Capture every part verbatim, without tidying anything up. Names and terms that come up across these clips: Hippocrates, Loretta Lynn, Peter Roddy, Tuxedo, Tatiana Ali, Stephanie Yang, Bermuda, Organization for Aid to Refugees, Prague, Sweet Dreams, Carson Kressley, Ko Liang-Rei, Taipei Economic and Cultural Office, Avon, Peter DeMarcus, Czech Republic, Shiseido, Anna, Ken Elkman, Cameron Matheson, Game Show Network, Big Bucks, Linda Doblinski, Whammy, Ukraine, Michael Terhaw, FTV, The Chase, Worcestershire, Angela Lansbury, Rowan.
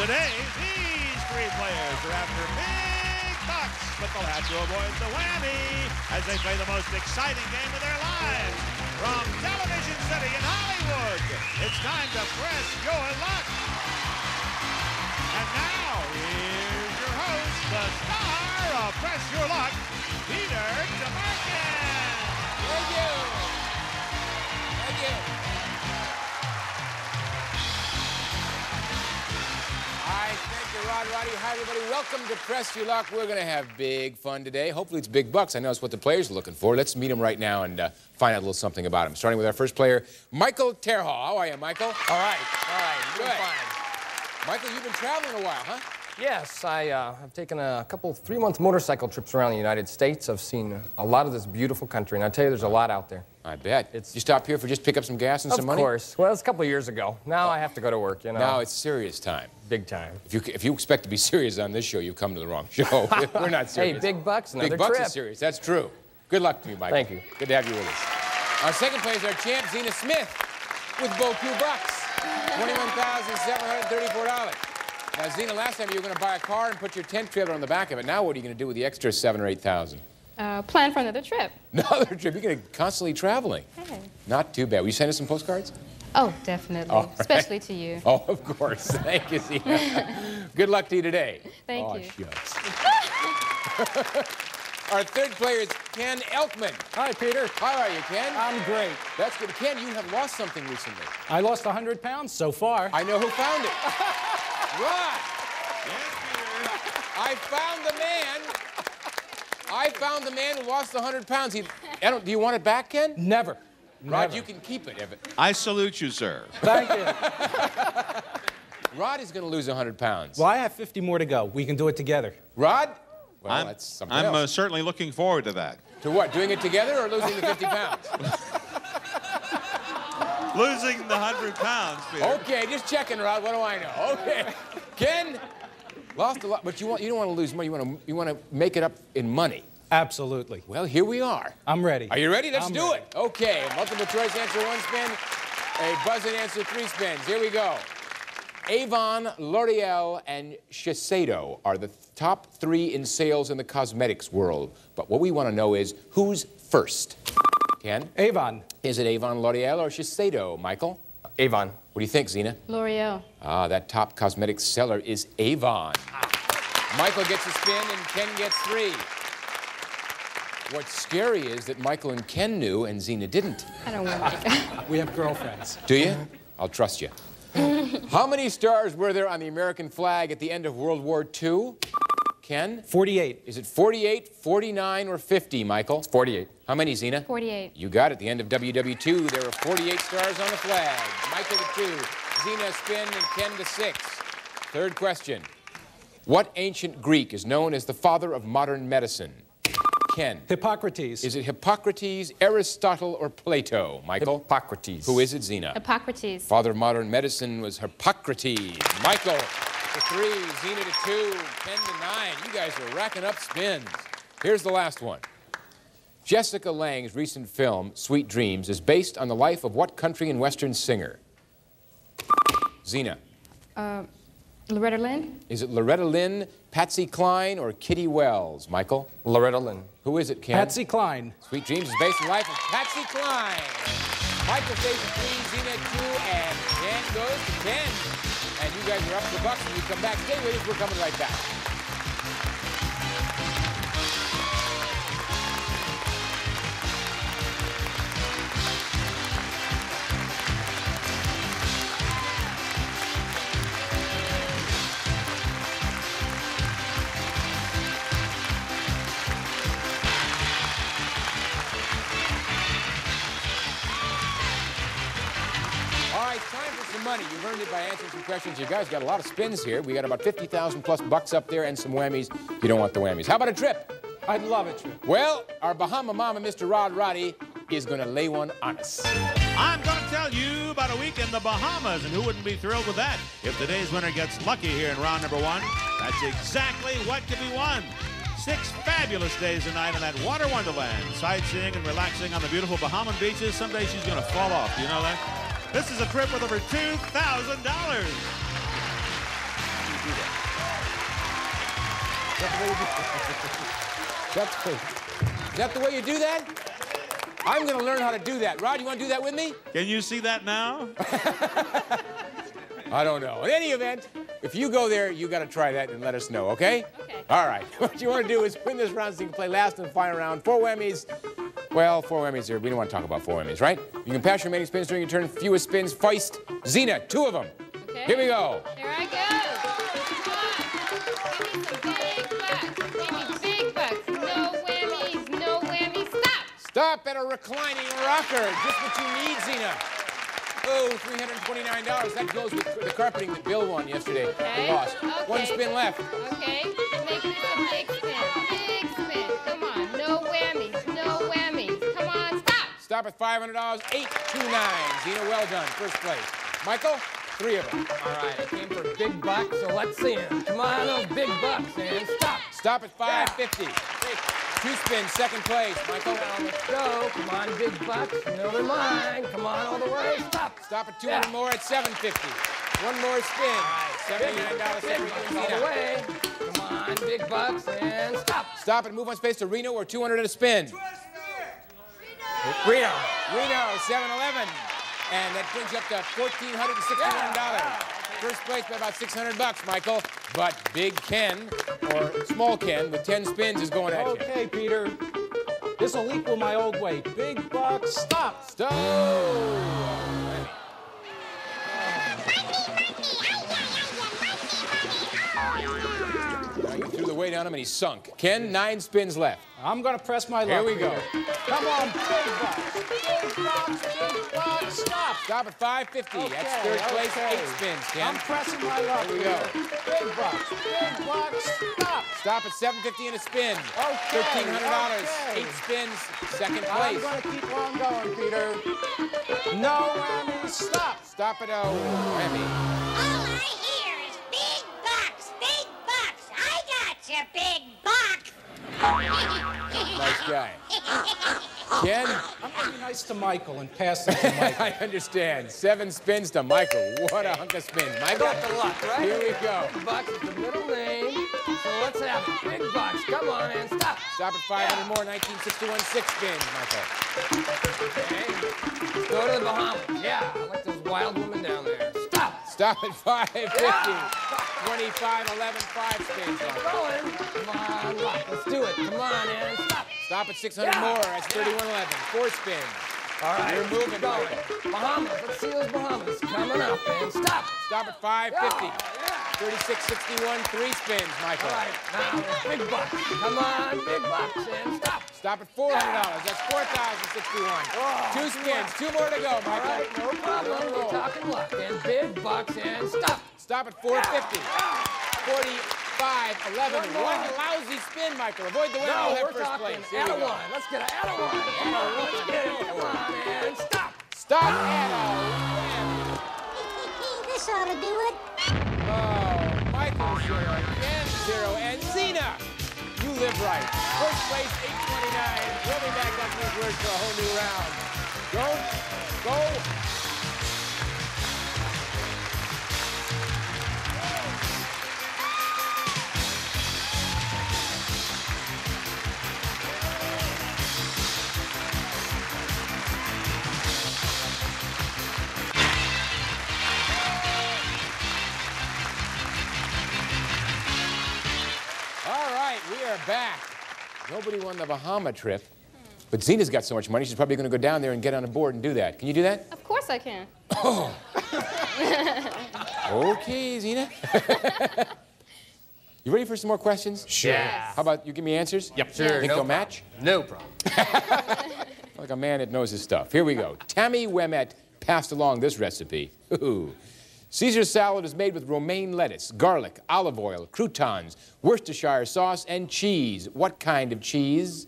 Today, these three players are after big bucks, but they'll have to avoid the whammy as they play the most exciting game of their lives. From Television City in Hollywood, it's time to press your luck. And now, here's your host, the star of Press Your Luck, Peter DeMarcus. Thank you. Thank you. All right, thank you, Rod Roddy. Hi, everybody. Welcome to Press Your Luck. We're going to have big fun today. Hopefully it's big bucks. I know it's what the players are looking for. Let's meet them right now and uh, find out a little something about them. Starting with our first player, Michael Terhaw. How are you, Michael? All right. All right. Doing fine. Michael, you've been traveling a while, huh? Yes, I, uh, I've taken a couple three-month motorcycle trips around the United States. I've seen a lot of this beautiful country, and I tell you, there's a lot out there. I bet. It's... You stop here for just pick up some gas and some money? Of course. Well, it's a couple of years ago. Now oh. I have to go to work, you know. Now it's serious time. Big time. If you if you expect to be serious on this show, you come to the wrong show. We're not serious. Hey, big bucks, another trip. Big bucks is serious. That's true. Good luck to you, Michael. Thank you. Good to have you with us. Our second place, our champ, Zena Smith, with BOQ bucks. twenty-one thousand seven hundred thirty-four dollars. Now, Zena, last time you were going to buy a car and put your tent trailer on the back of it. Now what are you going to do with the extra seven thousand or eight thousand dollars? Uh, plan for another trip. Another trip? You're going to constantly traveling. Hey. Not too bad. Will you send us some postcards? Oh, definitely. Right. Especially to you. Oh, of course. Thank you, Zena. Good luck to you today. Thank oh, you. Shucks. Our third player is Ken Elkman. Hi, Peter. How are you, Ken? I'm great. That's good. Ken, you have lost something recently. I lost one hundred pounds so far. I know who found it. Rod. Yes, Peter. I found the man. I found the man who lost one hundred pounds. He, I don't, do you want it back, Ken? Never. Rod, Never. You can keep it. If it... I salute you, sir. Thank you. Rod is going to lose one hundred pounds. Well, I have fifty more to go. We can do it together. Rod? Well, I'm, that's something I'm else. Uh, certainly looking forward to that. To what? Doing it together or losing the fifty pounds? Losing the one hundred pounds, Peter. Okay, just checking, Rod. What do I know? Okay. Ken, lost a lot, but you, want, you don't want to lose money. You want to, you want to make it up in money. Absolutely. Well, here we are. I'm ready. Are you ready? Let's I'm do ready. it. Okay, multiple choice answer one spin, a buzzing answer three spins. Here we go. Avon, L'Oreal, and Shiseido are the top three in sales in the cosmetics world. But what we want to know is, who's first? Ken? Avon. Is it Avon, L'Oreal, or Shiseido, Michael? Avon. What do you think, Zena? L'Oreal. Ah, that top cosmetics seller is Avon. Ah. Michael gets a spin and Ken gets three. What's scary is that Michael and Ken knew and Zena didn't. I don't want to. We have girlfriends. Do you? I'll trust you. How many stars were there on the American flag at the end of World War Two? Ken? forty-eight. Is it forty-eight, forty-nine, or fifty, Michael? It's forty-eight. How many, Zena? forty-eight. You got it. At the end of W W two, there were forty-eight stars on the flag. Michael to two, Zena a spin, and Ken to six. Third question. What ancient Greek is known as the father of modern medicine? Ken? Hippocrates. Is it Hippocrates, Aristotle, or Plato? Michael? Hippocrates. Who is it, Zena? Hippocrates. Father of modern medicine was Hippocrates. Michael to three, Zena to two, Ken to nine. You guys are racking up spins. Here's the last one. Jessica Lange's recent film, Sweet Dreams, is based on the life of what country and western singer? Zena? Uh, Loretta Lynn? Is it Loretta Lynn, Patsy Cline, or Kitty Wells? Michael? Loretta Lynn. Who is it, Ken? Patsy Cline. Sweet Dreams is based on the life of Patsy Cline. Michael stays at three, Zena at two, and Ken goes to ten. And you guys are up for bucks when we come back. Stay with us. We're coming right back. Money. You've earned it by answering some questions. You guys got a lot of spins here. We got about fifty thousand plus bucks up there and some whammies. You don't want the whammies. How about a trip? I'd love a trip. Well, our Bahama Mama, Mister Rod Roddy, is going to lay one on us. I'm going to tell you about a week in the Bahamas, and who wouldn't be thrilled with that? If today's winner gets lucky here in round number one, that's exactly what could be won. Six fabulous days and night in that water wonderland, sightseeing and relaxing on the beautiful Bahamian beaches. Someday she's going to fall off. Do you know that? This is a trip with over two thousand dollars. do that. That's cool. Is that the way you do that? I'm going to learn how to do that. Rod, you want to do that with me? Can you see that now? I don't know. In any event, if you go there, you got to try that and let us know, okay? Okay. All right. What you want to do is win this round so you can play last and final round. Four whammies. Well, four whammies here. We don't want to talk about four whammies, right? You can pass your remaining spins during your turn. Fewest spins. Feist. Zena, two of them. Okay. Here we go. Here I go. Give me some big bucks. Give me big bucks. No whammies. No whammies. Stop. Stop at a reclining rocker. Just what you need, Zena. Oh, three hundred twenty-nine dollars. That goes with the carpeting that Bill won yesterday. Okay. He lost. Okay. One spin left. Okay. Make this a big spin. Big spin. Come on. No whammies. No whammies. Come on, stop. Stop at five hundred dollars. eight two nine. Zena, well done. First place. Michael, three of them. All right. I came for big bucks, so let's see them. Come on, those big bucks, man. Stop. Stop at five fifty. Yeah. Two spins, second place, Michael. Now let's go. Come on, big bucks. No, they're mine. Come on, all the way. Stop. Stop at two hundred yeah. more at seven fifty. One more spin. Right. seventy-nine dollars. All the way. Come on, big bucks, and stop. Stop and move on space to Reno or two hundred at a spin. Reno. Reno. Reno, seven eleven. And that brings up to one thousand four hundred sixty-one dollars. Yeah. First place by about six hundred bucks, Michael. But Big Ken, or Small Ken, with ten spins is going at you. Okay, Peter. This'll equal my old way. Big bucks, stop. Stop. Oh. Now you threw the weight on him and he sunk. Ken, nine spins left. I'm gonna press my luck. Here we go. Come on, big bucks. Big bucks, big bucks, stop. Stop at five fifty. Okay, that's third place, okay. eight spins, Ken. I'm pressing my luck. Here we go. Big bucks, big bucks, stop. Stop at seven fifty and a spin. Okay, thirteen hundred dollars, okay. eight spins, second place. I'm gonna keep on going, Peter. No whammy, stop. Stop at a whammy. All I hear is big bucks, big bucks. I got you, big bucks. Nice guy. Ken? I'm going to be nice to Michael and pass it to Michael. I understand. Seven spins to Michael. What a hunk of spins. Michael? Got the luck, right? Here we go. Big bucks is the middle name. So let's have it. Big bucks. Come on, and stop. Stop at five hundred yeah. more. nineteen sixty-one, six spins, Michael. Okay. Go to the Bahamas. Yeah. I like those wild women down there. Stop. Stop at five fifty. Yeah. twenty-five, eleven, five spins. Going. Come on, let's do it. Come on, and stop. Stop at six hundred yeah. more. That's thirty-one eleven. Four spins. All right, you're moving. Going. Bahamas. Let's see those Bahamas coming up. And stop. Stop at five fifty. Yeah. thirty-six sixty-one. Three spins, Michael. All right, now big bucks. Come on, big bucks, and stop. Stop at four hundred dollars. That's four thousand sixty-one. Oh, two spins. Two more to go, Michael. All right, no problem. We're talking luck. And big bucks, and stop. Stop at four fifty. forty-five, eleven, one, one lousy spin, Michael. Avoid the way no, we'll have first place. Here we go. Let's get an add-a one. Add-a one. Let's get it. Come on, and stop. Stop, add-a. This ought to do it. Oh, Michael, zero, Ken, zero, and Zena. You live right. First place, eight twenty-nine. We'll be back after these words for a whole new round. Go, go. Back. Nobody won the Bahama trip, but Zena's got so much money, she's probably going to go down there and get on a board and do that. Can you do that? Of course I can. Oh. Okay, Zena. You ready for some more questions? Sure. Yes. How about you give me answers? Yep. Sure. Think no they'll match? No problem. Like a man that knows his stuff. Here we go. Tammy Wemmet passed along this recipe. Ooh. Caesar salad is made with romaine lettuce, garlic, olive oil, croutons, Worcestershire sauce, and cheese. What kind of cheese?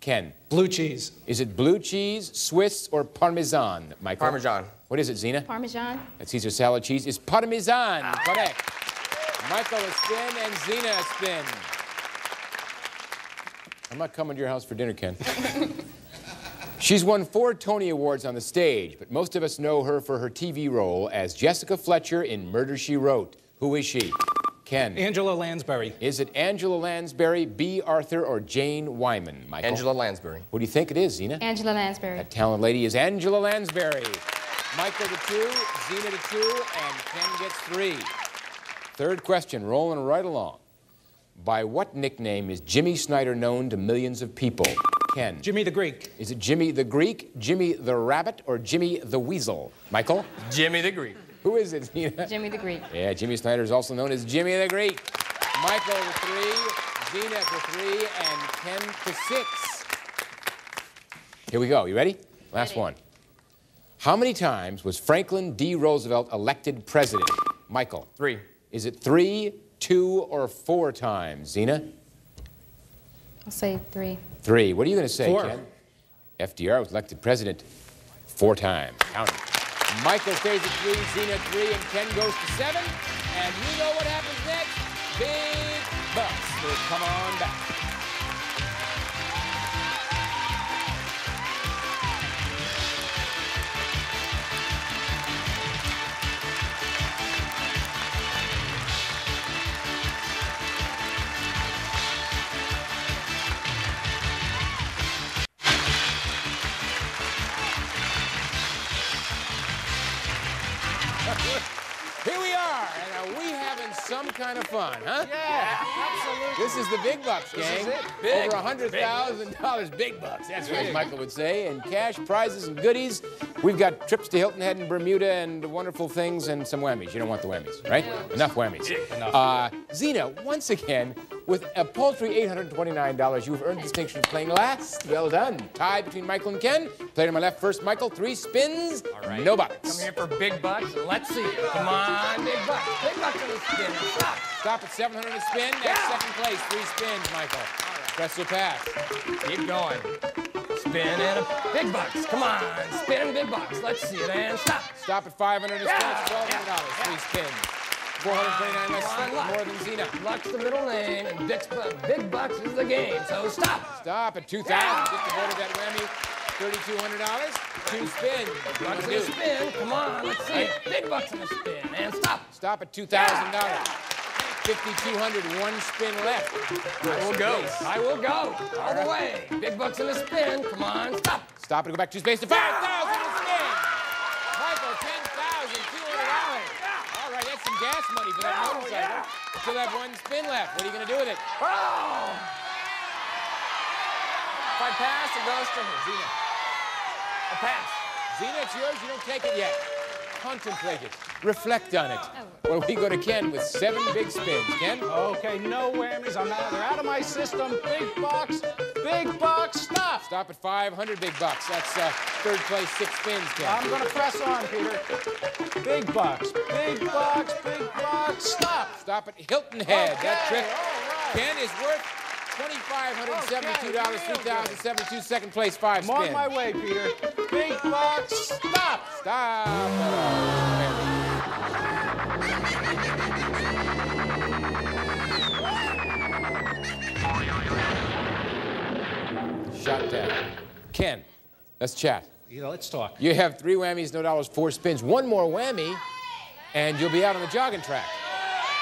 Ken. Blue cheese. Is it blue cheese, Swiss, or Parmesan, Michael? Parmesan. What is it, Zena? Parmesan. That's Caesar salad cheese. It's Parmesan. Ah. Correct. Michael, a spin, and Zena, a spin. I'm not coming to your house for dinner, Ken. She's won four Tony Awards on the stage, but most of us know her for her T V role as Jessica Fletcher in Murder, She Wrote. Who is she? Ken. Angela Lansbury. Is it Angela Lansbury, B. Arthur, or Jane Wyman, Michael? Angela Lansbury. What do you think it is, Zena? Angela Lansbury. That talented lady is Angela Lansbury. Michael to two, Zena to two, and Ken gets three. Third question, rolling right along. By what nickname is Jimmy Snyder known to millions of people? Ken. Jimmy the Greek. Is it Jimmy the Greek, Jimmy the Rabbit, or Jimmy the Weasel? Michael? Jimmy the Greek. Who is it, Zena? Jimmy the Greek. Yeah, Jimmy Snyder is also known as Jimmy the Greek. Michael for three, Zena for three, and Ken for six. Here we go. You ready? Last ready. one. How many times was Franklin D. Roosevelt elected president? Michael. Three. Is it three, two, or four times? Zena? I'll say three. Three. What are you going to say, four. Ken? F D R was elected president four times. Count it. Michael stays at three, Zena three, and Ken goes to seven. And you know what happens next? Big Bucks will come on back. Some kind of fun, huh? Yeah, absolutely. This is the big bucks, gang. This is it. Big, Over one hundred thousand dollars, big bucks. That's what Michael would say. And cash, prizes, and goodies. We've got trips to Hilton Head and Bermuda and wonderful things and some whammies. You don't want the whammies, right? Yeah. Enough whammies. Yeah. Enough. Uh, Zena, once again, with a paltry eight hundred twenty-nine dollars, you've earned distinction for playing last. Well done. Tie between Michael and Ken. Play to my left first, Michael. Three spins, All right. no bucks. Come here for big bucks. Let's see it. Come on, big bucks. Big bucks on the spin. Stop. Stop at seven hundred to spin. Next, yeah. second place. Three spins, Michael. All right. Press your pass. Keep going. Spin and a big bucks. Come on, spin big bucks. Let's see it and stop. Stop at five hundred and spin. It's twelve hundred dollars. Yeah. Three spins. four hundred twenty-nine less more than Zena. Luck's the middle name, and Dick's big bucks is the game. So stop. Stop at two thousand. Yeah. Get the vote of that whammy. thirty-two hundred dollars. Two spins. Big bucks and a spin. Come on, let's see it. Big bucks and a spin and stop. Stop at two thousand dollars. Yeah. fifty-two hundred, one spin left. I will go. I will go. All the way. Big bucks in the spin. Come on, stop. Stop and go back two space to five thousand in the spin. Michael, ten thousand two hundred dollars. All right, that's some gas money for that motorcycle. Yeah. Still have one spin left. What are you going to do with it? Oh! If I pass, it goes to her. Zena. I pass. Zena, it's yours. You don't take it yet. Contemplate it. Reflect on it. Well, we go to Ken with seven big spins. Ken? Okay, no whammies. I'm out. They're out of my system. Big bucks. Big bucks. Stop. Stop at five hundred big bucks. That's uh, third place, six spins, Ken. I'm going to press on, Peter. Big bucks. Big bucks. Big bucks. Stop. Stop at Hilton Head. Okay. That trip, right. Ken, is worth two thousand five hundred seventy-two dollars, three thousand seventy-two dollars, second place, five spins. Mark my way, Peter. Big bucks. Stop. Stop. Oh. Shot down. Ken, let's chat. Yeah, let's talk. You have three whammies, no dollars, four spins. One more whammy, and you'll be out on the jogging track.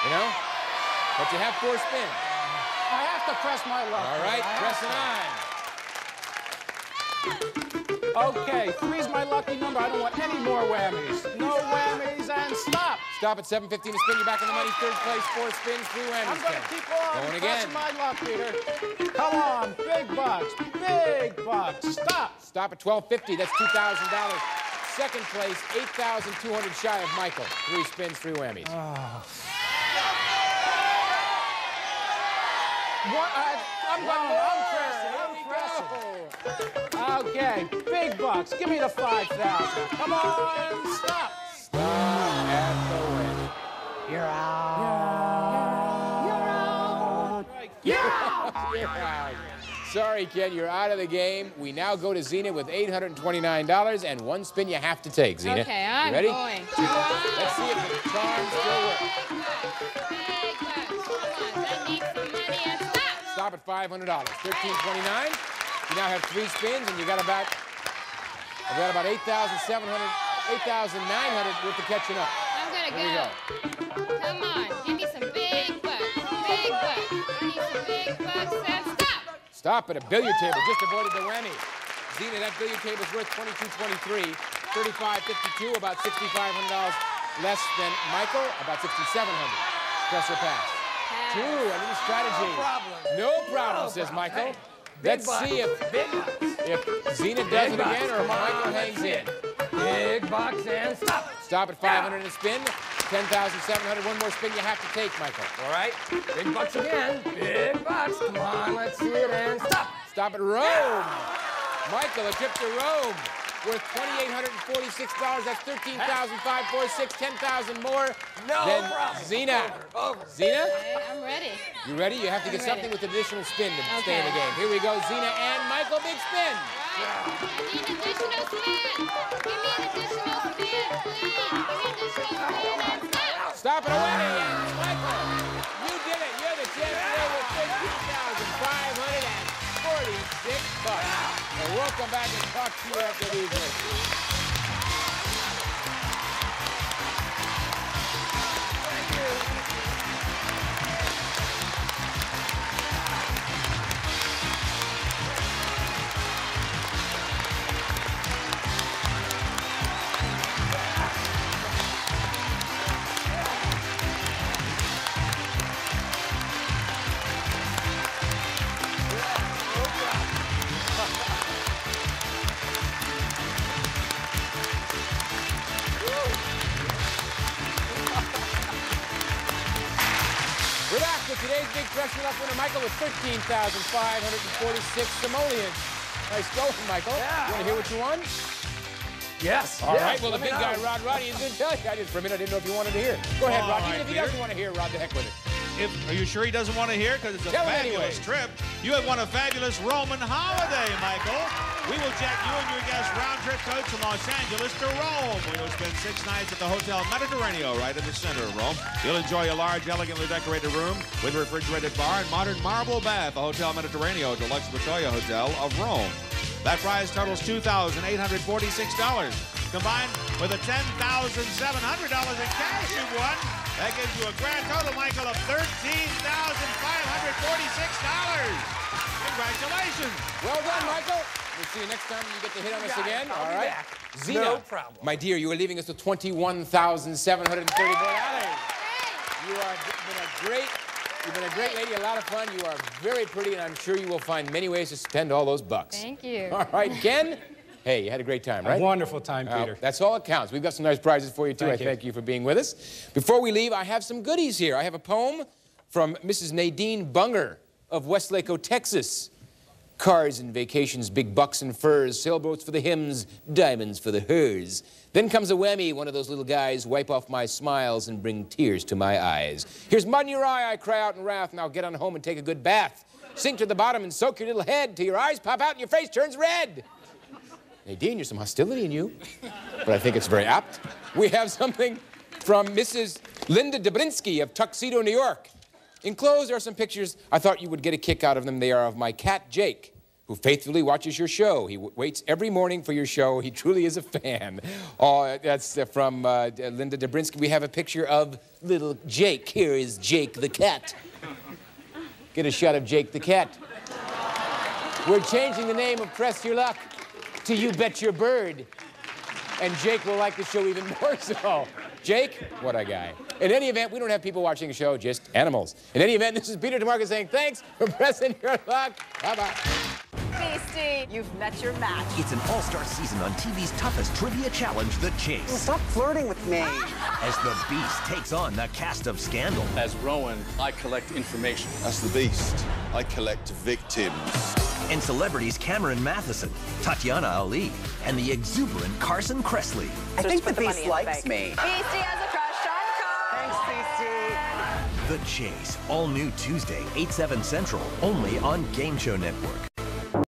You know? But you have four spins. I have to press my luck. All right, press an iron. Okay, three's my lucky number. I don't want any more whammies. No whammies, and stop. Stop at seven fifteen to spin. You back in the money. Third place, four spins, three whammies. I'm going to keep on going again. Pressing my luck, Peter. Come on, big bucks, big bucks. Stop. Stop at twelve fifty. That's two thousand dollars. Second place, eight thousand two hundred shy of Michael. Three spins, three whammies. Oh. What? I, I'm going. Oh, I'm pressing. I'm pressing. Okay, big bucks. Give me the five thousand. Come on, stop. Stop at the win. You're out. You're out. You're out. Sorry, Ken, you're out of the game. We now go to Zena with eight hundred twenty-nine dollars and one spin you have to take, Zena. Okay, I'm ready? going. Let's see if the charm still works. Stop at five hundred dollars. thirteen twenty-nine. You now have three spins and you got about I've got about eight thousand nine hundred worth of catching up. I'm gonna go. go. Come on, give me some big bucks. Big bucks. I need some big bucks. And stop! Stop at a billiard table. Just avoided the whammy. Zena, that billiard table's worth twenty-two twenty-three, thirty-five fifty-two, about sixty-five hundred dollars less than Michael, about sixty-seven hundred dollars. Press or pass? Two, a little strategy. No problem. No problem, no says problem. Michael. Hey. Let's big see if, if Zena does big it again or if Michael hangs in. Big box and stop. Stop at five hundred and spin. ten thousand seven hundred. One more spin you have to take, Michael. All right. Big bucks again. Big bucks. Come on, let's see it and stop. Stop at Rome. Yeah. Michael, a trip to Rome worth two thousand eight hundred forty-six dollars. That's thirteen thousand five hundred forty-six dollars, ten thousand more no than problem. Zena. Over. Over. Zena? Okay, I'm ready. You ready? You have to I'm get ready. something with an additional spin to okay. stay in the game. Here we go, Zena and Michael, big spin. All right. I need an additional spin. Give me an additional spin, please. Give me an additional spin and stop. Stop it away. Michael, you did it. You're the champion with fifteen thousand five hundred forty-six bucks. So we'll come back and talk to you after these minutes. Today's big Press Your Luck winner, Michael, with thirteen thousand five hundred forty-six simoleons. Nice go from Michael. Yeah. You want to hear what you won? Yes. All yes. right. Well, the big guy, Rod Roddy, is going to tell you. I just, for a minute, I didn't know if you wanted to hear. Go ahead, Rod. Even if he doesn't want to hear, Rod, the heck with it. If, are you sure he doesn't want to hear? Because it's a tell fabulous anyway. trip. You have won a fabulous Roman holiday, Michael. We will jet you and your guest round-trip coach from Los Angeles to Rome. We will spend six nights at the Hotel Mediterraneo, right in the center of Rome. You'll enjoy a large, elegantly decorated room with a refrigerated bar and modern marble bath. The Hotel Mediterraneo, Deluxe Batoya Hotel of Rome. That prize totals two thousand eight hundred forty-six dollars. Combined with the ten thousand seven hundred dollars in cash you've won, that gives you a grand total, Michael, of thirteen thousand five hundred forty-six dollars. Congratulations. Well done, Michael. We'll see you next time you get to hit on us again. All right. Zena, no problem. My dear, you are leaving us with twenty-one thousand seven hundred thirty-four dollars. You are been a great, you've been a great lady, a lot of fun. You are very pretty, and I'm sure you will find many ways to spend all those bucks. Thank you. All right, Ken. Hey, you had a great time, right? A wonderful time, Peter. Uh, that's all it counts. We've got some nice prizes for you, too. Thank I you. thank you for being with us. Before we leave, I have some goodies here. I have a poem from Missus Nadine Bunger of Westlaco, Texas. Cars and vacations, big bucks and furs, sailboats for the hymns, diamonds for the hers. Then comes a whammy, one of those little guys, wipe off my smiles and bring tears to my eyes. Here's mud in your eye, I cry out in wrath, now get on home and take a good bath. Sink to the bottom and soak your little head till your eyes pop out and your face turns red. Nadine, there's some hostility in you, but I think it's very apt. We have something from Missus Linda Doblinski of Tuxedo, New York. Enclosed are some pictures. I thought you would get a kick out of them. They are of my cat, Jake, who faithfully watches your show. He w waits every morning for your show. He truly is a fan. Oh, that's uh, from uh, Linda Doblinski. We have a picture of little Jake. Here is Jake the cat. Get a shot of Jake the cat. We're changing the name of Press Your Luck to You Bet Your Bird. And Jake will like the show even more so. Jake, what a guy. In any event, we don't have people watching the show, just animals. In any event, this is Peter DeMarcus saying thanks for pressing your luck. Bye-bye. Tasty, you've met your match. It's an all-star season on T V's toughest trivia challenge, The Chase. Well, stop flirting with me. As the Beast takes on the cast of Scandal. As Rowan, I collect information. As the Beast, I collect victims. And celebrities Cameron Matheson, Tatiana Ali, and the exuberant Carson Kressley. I think the Beast likes me. Beastie has a crush on Carl. Thanks, Beastie. The Chase, all new Tuesday, eight seven Central, only on Game Show Network.